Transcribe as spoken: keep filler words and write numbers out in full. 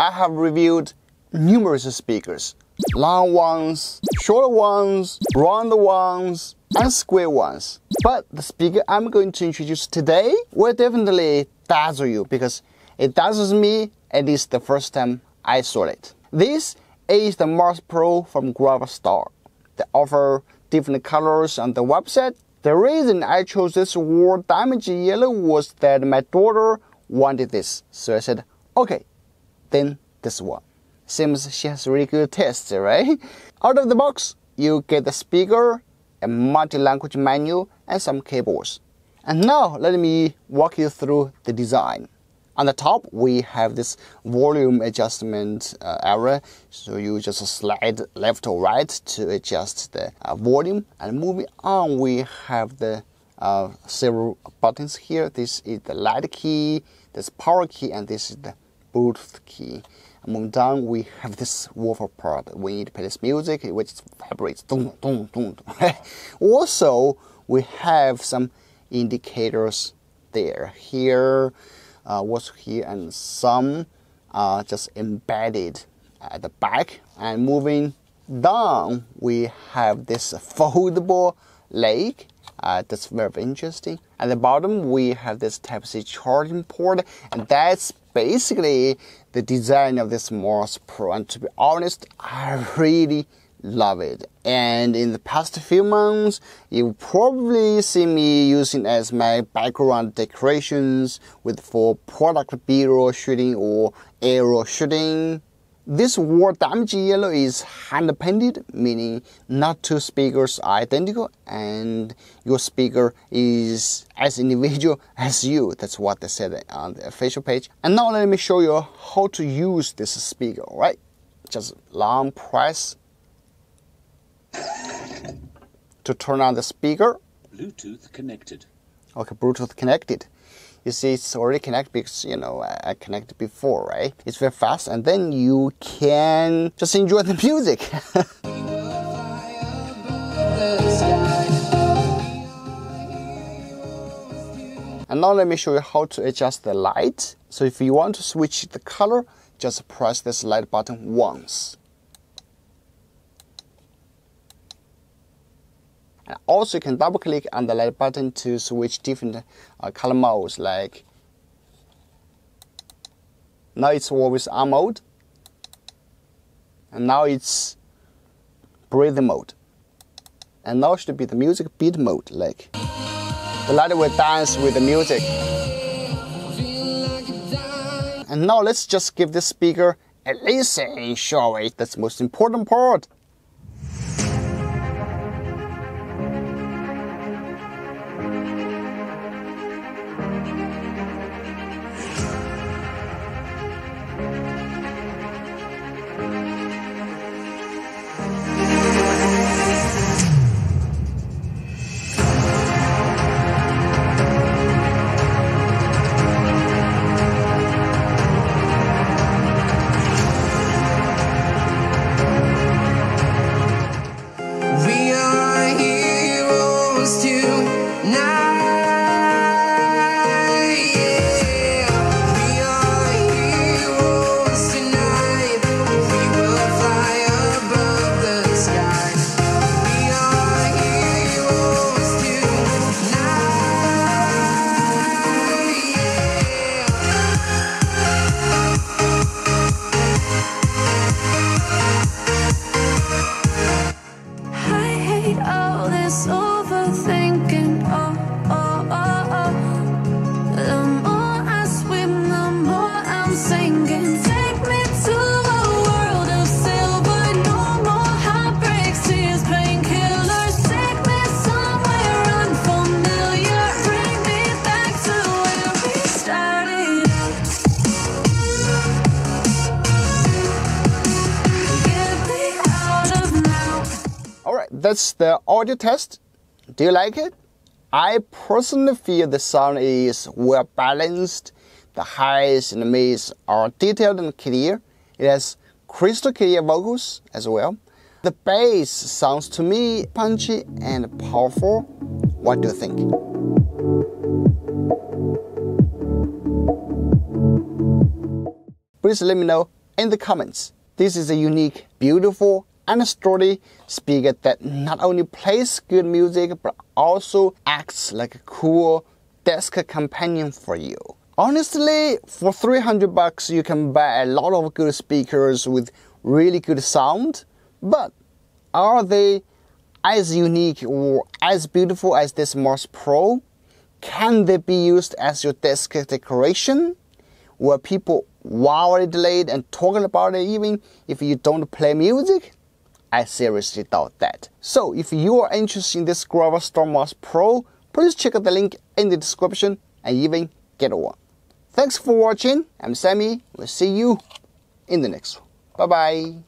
I have reviewed numerous speakers, long ones, short ones, round ones, and square ones. But the speaker I'm going to introduce today will definitely dazzle you, because it dazzles me at least the first time I saw it. This is the Mars Pro from Gravastar. They offer different colors on the website. The reason I chose this war damage yellow was that my daughter wanted this, so I said, okay, then this one. Seems she has really good taste, right? Out of the box, you get the speaker, a multi-language menu, and some cables. And now, let me walk you through the design. On the top, we have this volume adjustment uh, area, so you just slide left or right to adjust the uh, volume. And moving on, we have the uh, several buttons here. This is the light key, this power key, and this is the Bluetooth key. And moving down, we have this woofer part. We need to play this music, which vibrates. Dun, dun, dun, dun. Also, we have some indicators there. Here. Uh, what's here, and some are uh, just embedded at the back. And moving down, we have this foldable leg. Uh, that's very interesting. At the bottom, we have this Type C charging port, and that's basically the design of this Mars Pro. And to be honest, I really love it. And in the past few months, you probably see me using as my background decorations with for product B-roll shooting or aerial shooting. This war damage yellow is hand painted, meaning not two speakers are identical, and your speaker is as individual as you. That's what they said on the official page. And now let me show you how to use this speaker. Right, just long press to turn on the speaker. Bluetooth connected. Okay, Bluetooth connected. You see, it's already connected because, you know, I connected before, right? It's very fast, and then you can just enjoy the music. And now let me show you how to adjust the light. So if you want to switch the color, just press this light button once. And also, you can double click on the light button to switch different uh, color modes. Like now it's always on mode, and now it's breathe mode, and now should be the music beat mode. Like the light will dance with the music. And now let's just give this speaker a listen, shall we? That's the most important part. That's the audio test. Do you like it? I personally feel the sound is well balanced. The highs and the mids are detailed and clear. It has crystal clear vocals as well. The bass sounds to me punchy and powerful. What do you think? Please let me know in the comments. This is a unique, beautiful, and sturdy speaker that not only plays good music but also acts like a cool desk companion for you. Honestly, for three hundred bucks you can buy a lot of good speakers with really good sound, but are they as unique or as beautiful as this Mars Pro? Can they be used as your desk decoration? Were people wildly delayed and talking about it even if you don't play music? I seriously doubt that. So if you are interested in this Gravastar Mars Pro, please check out the link in the description and even get one. Thanks for watching. I'm Sammy. We'll see you in the next one. Bye bye.